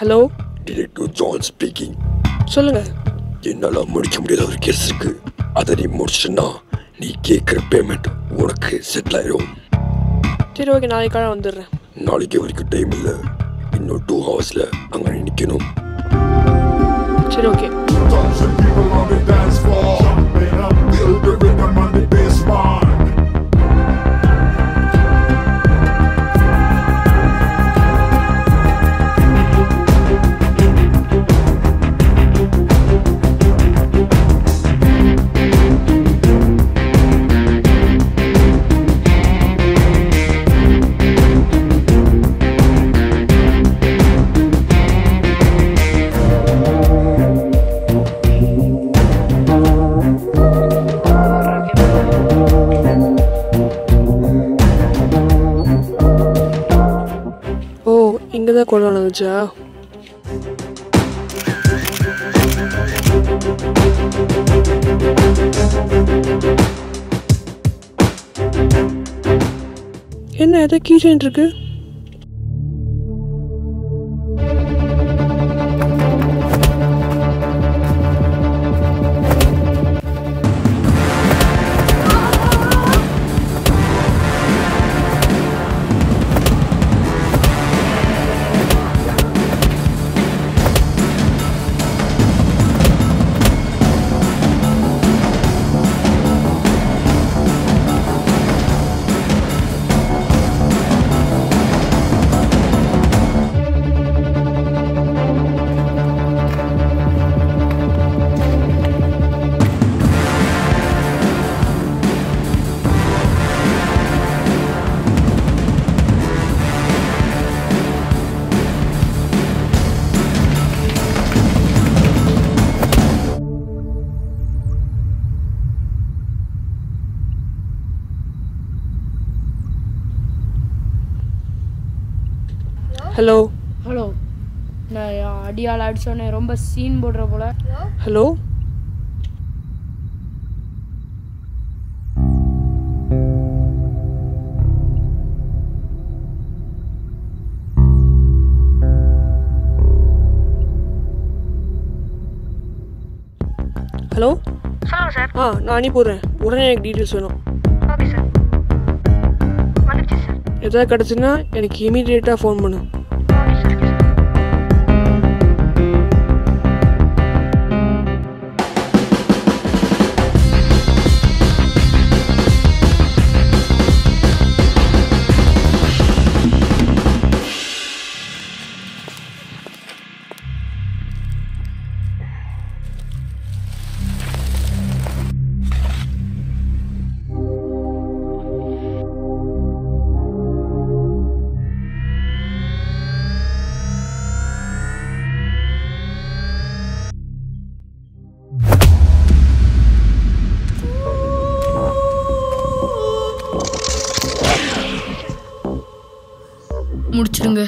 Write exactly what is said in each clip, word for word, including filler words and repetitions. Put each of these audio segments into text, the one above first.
Hello director John speaking. சொல்லுங்க. என்னால முடிக்க முடியாத ஒரு கேஸ் இருக்கு. அதை நீ முடிச்சுன்னா நீ கேட்குற பேமெண்ட் உனக்கு செட்டில் ஆயிடும். சரி ஓகே, நாளைக்காக வந்துடுறேன். நாளைக்கு வரைக்கும் டைம் இல்லை, இன்னும் டூ ஹவர்ஸில் அங்கே நிற்கணும். சரி ஓகே. இங்கதான் கொண்டு வந்துச்சா? என்ன ஏதோ கீ செயின் இருக்கு. ஹலோ ஹலோ, நான் அடியால் அடிச்சோன்னே ரொம்ப சீன் போடுற போல. Hello hello hello sir. ஆ நான் அனுப்பிடுறேன், உடனே எனக்கு டீட்டெயில்ஸ் வேணும். எதாவது கிடச்சுன்னா எனக்கு இமீடியட்டாக ஃபோன் பண்ணு. முடிச்சிருங்க.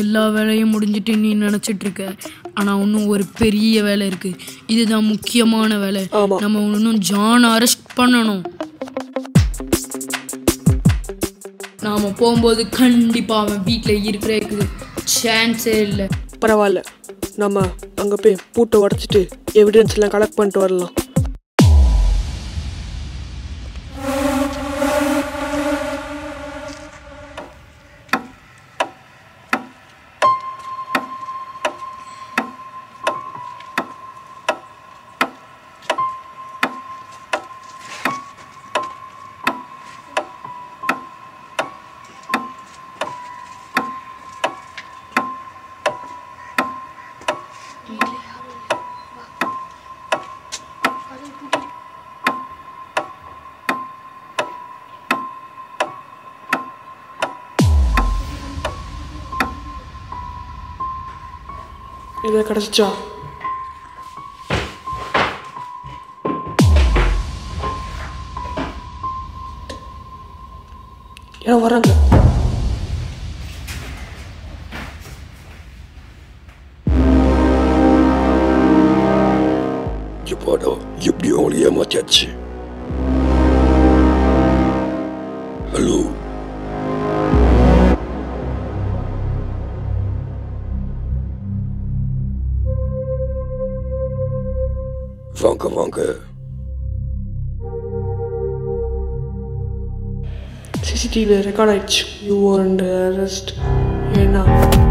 எல்லா வேலையும் முடிஞ்சிட்டு நீ நினச்சிட்டு இருக்க, ஆனால் இன்னும் ஒரு பெரிய வேலை இருக்கு. இதுதான் முக்கியமான வேலை. நம்ம இன்னும் ஜான் அரெஸ்ட் பண்ணணும். நாம போகும்போது கண்டிப்பா அவன் வீட்டில் இருக்கிறதுக்கு சான்ஸே இல்லை. பரவாயில்ல, நம்ம அங்கே போய் பூட்டை உடச்சிட்டு எவிடன்ஸ் எல்லாம் கலெக்ட் பண்ணிட்டு வரலாம். இதை கிடச்சிச்சா? ஏன்னா வராங்க. எப்படோ எப்படியோ அவளை ஏமாச்சாச்சு. ஹலோ, வாங்க வாங்க. C C T V record ஆயிடுச்சு. You weren't arrested. ஏன்னா